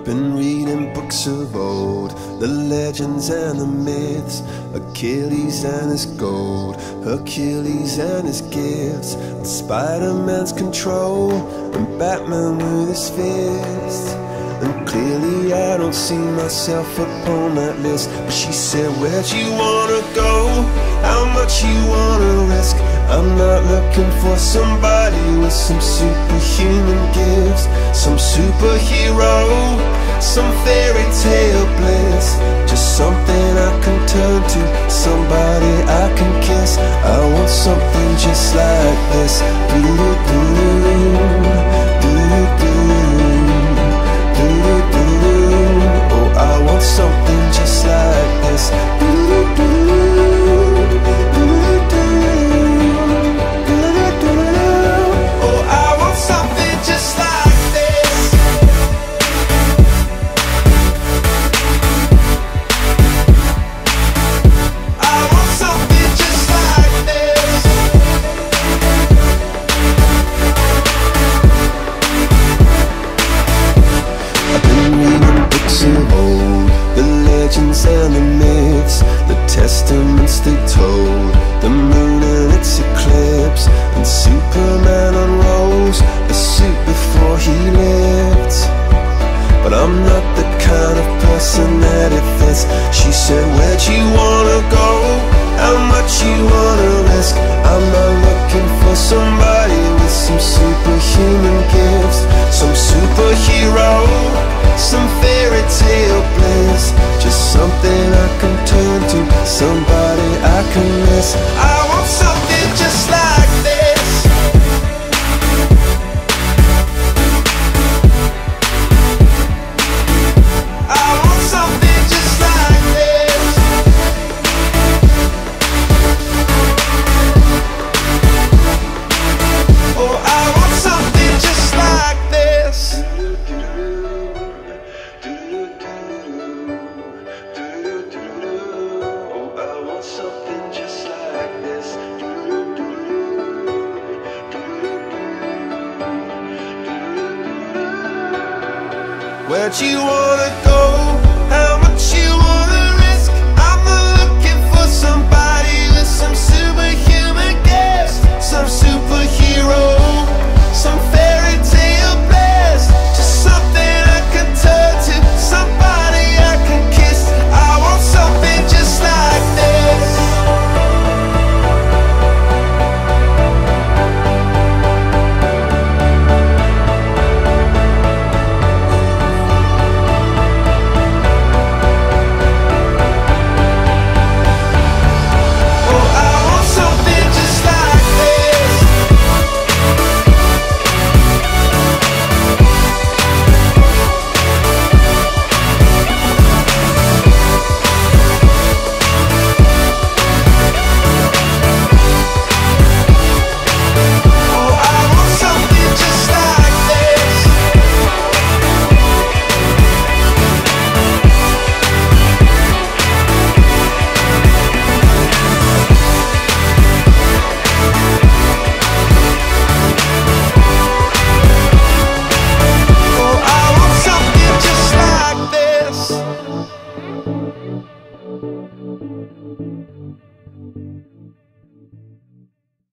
I've been reading books of old, the legends and the myths, Achilles and his gold, Hercules and his gifts, and Spider-Man's control, and Batman with his fists. And clearly I don't see myself upon that list. But she said, where'd you wanna go? How much you wanna risk? I'm not looking for somebody with some superhuman gifts, some superhero, some fairy tale bliss. Just something I can turn to, somebody I can kiss. I want something just like this. Doo doo doo, doo doo doo, doo doo. Oh, I want something just like this. Doo doo doo, doo doo doo. And the myths, the testaments they told, the moon and its eclipse, and Superman unrolls a suit before he lived. But I'm not the kind of person that it fits. She said, where'd you wanna go? How much you wanna risk? I'm not looking for somebody with some superhuman gifts, some superhero, some fairy tale bliss. Just something I can turn to, somebody I can miss. I want something just like this. I want something just like this. Oh, I want something just like this. Something just like this. Where'd you wanna go?